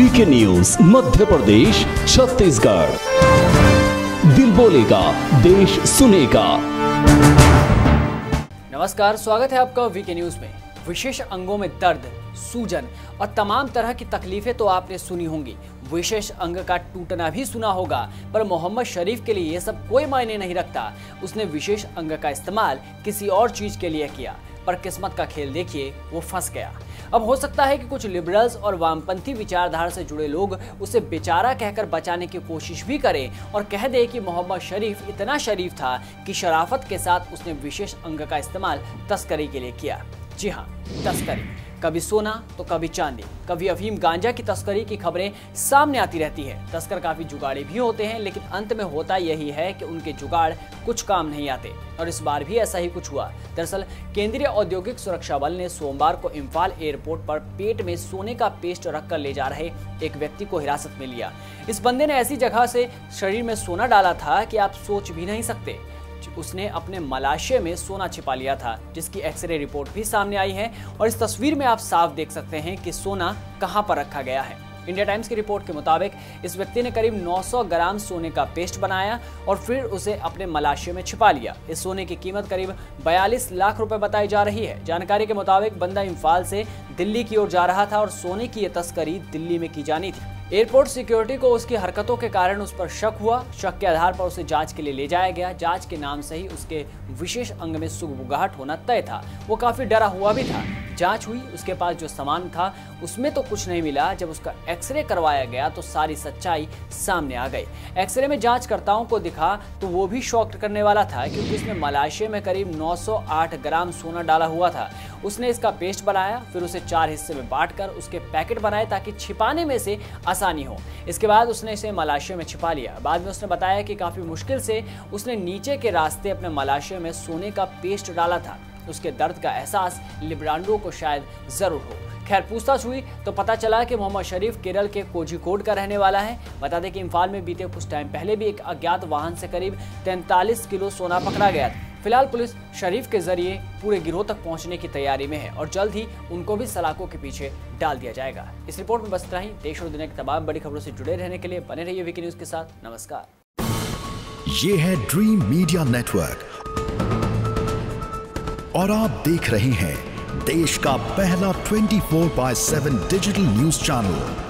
VK news Madhya Pradesh Chhattisgarh, दिल बोलेगा देश सुनेगा। नमस्कार, स्वागत है आपका वीके न्यूज में। विशेष अंगों में दर्द, सूजन और तमाम तरह की तकलीफें तो आपने सुनी होंगी, विशेष अंग का टूटना भी सुना होगा, पर मोहम्मद शरीफ के लिए यह सब कोई मायने नहीं रखता। उसने विशेष अंग का इस्तेमाल किसी और चीज के लिए किया, पर किस्मत का खेल देखिए, वो फंस गया। अब हो सकता है कि कुछ लिबरल्स और वामपंथी विचारधारा से जुड़े लोग उसे बेचारा कहकर बचाने की कोशिश भी करें और कह दें कि मोहम्मद शरीफ इतना शरीफ था कि शराफत के साथ उसने विशेष अंग का इस्तेमाल तस्करी के लिए किया। जी हाँ, तस्करी। कभी सोना तो कभी चांदी, कभी अफीम, गांजा की तस्करी की खबरें सामने आती रहती है। तस्कर काफी जुगाड़ी भी होते हैं, लेकिन अंत में होता यही है कि उनके जुगाड़ कुछ काम नहीं आते, और इस बार भी ऐसा ही कुछ हुआ। दरअसल केंद्रीय औद्योगिक सुरक्षा बल ने सोमवार को इम्फाल एयरपोर्ट पर पेट में सोने का पेस्ट रखकर ले जा रहे एक व्यक्ति को हिरासत में लिया। इस बंदे ने ऐसी जगह से शरीर में सोना डाला था कि आप सोच भी नहीं सकते। उसने अपने मलाशय में सोना छिपा लिया था, जिसकी एक्सरे रिपोर्ट भी सामने आई है, और इस तस्वीर में आप साफ देख सकते हैं कि सोना कहां पर रखा गया है। इंडिया टाइम्स की रिपोर्ट के मुताबिक इस व्यक्ति ने करीब 900 ग्राम सोने का पेस्ट बनाया और फिर उसे अपने मलाशय में छिपा लिया। इस सोने की कीमत करीब 42 लाख रुपए बताई जा रही है। जानकारी के मुताबिक बंदा इम्फाल से दिल्ली की ओर जा रहा था और सोने की यह तस्करी दिल्ली में की जानी थी। एयरपोर्ट सिक्योरिटी को उसकी हरकतों के कारण उस पर शक हुआ। शक के आधार पर उसे जांच के लिए ले जाया गया। जांच के नाम से ही उसके विशेष अंग में सुगबुगाहट होना तय था। वो काफ़ी डरा हुआ भी था। जांच हुई, उसके पास जो सामान था उसमें तो कुछ नहीं मिला। जब उसका एक्सरे करवाया गया तो सारी सच्चाई सामने आ गई। एक्सरे में जांचकर्ताओं को दिखा तो वो भी शॉक्ड करने वाला था, क्योंकि इसमें मलाशय में करीब 908 ग्राम सोना डाला हुआ था। उसने इसका पेस्ट बनाया, फिर उसे 4 हिस्से में बांटकर उसके पैकेट बनाए ताकि छिपाने में से आसानी हो। इसके बाद उसने इसे मलाशय में छिपा लिया। बाद में उसने बताया कि काफ़ी मुश्किल से उसने नीचे के रास्ते अपने मलाशय में सोने का पेस्ट डाला था। उसके दर्द का एहसास लिब्रांडो को शायद जरूर हो। खैर, पूछताछ हुई तो पता चला कि मोहम्मद शरीफ केरल के कोझीकोड का रहने वाला है। बता दें कि इम्फाल में बीते कुछ टाइम पहले भी एक अज्ञात वाहन से करीब 43 किलो सोना पकड़ा गया था। फिलहाल पुलिस शरीफ के जरिए पूरे गिरोह तक पहुंचने की तैयारी में है और जल्द ही उनको भी सलाखों के पीछे डाल दिया जाएगा। इस रिपोर्ट में बस इतना ही। देश और दुनिया की तमाम बड़ी खबरों से जुड़े रहने के लिए बने रहिए वीके न्यूज के साथ। नमस्कार। ये है ड्रीम मीडिया नेटवर्क और आप देख रहे हैं देश का पहला 24/7 डिजिटल न्यूज चैनल।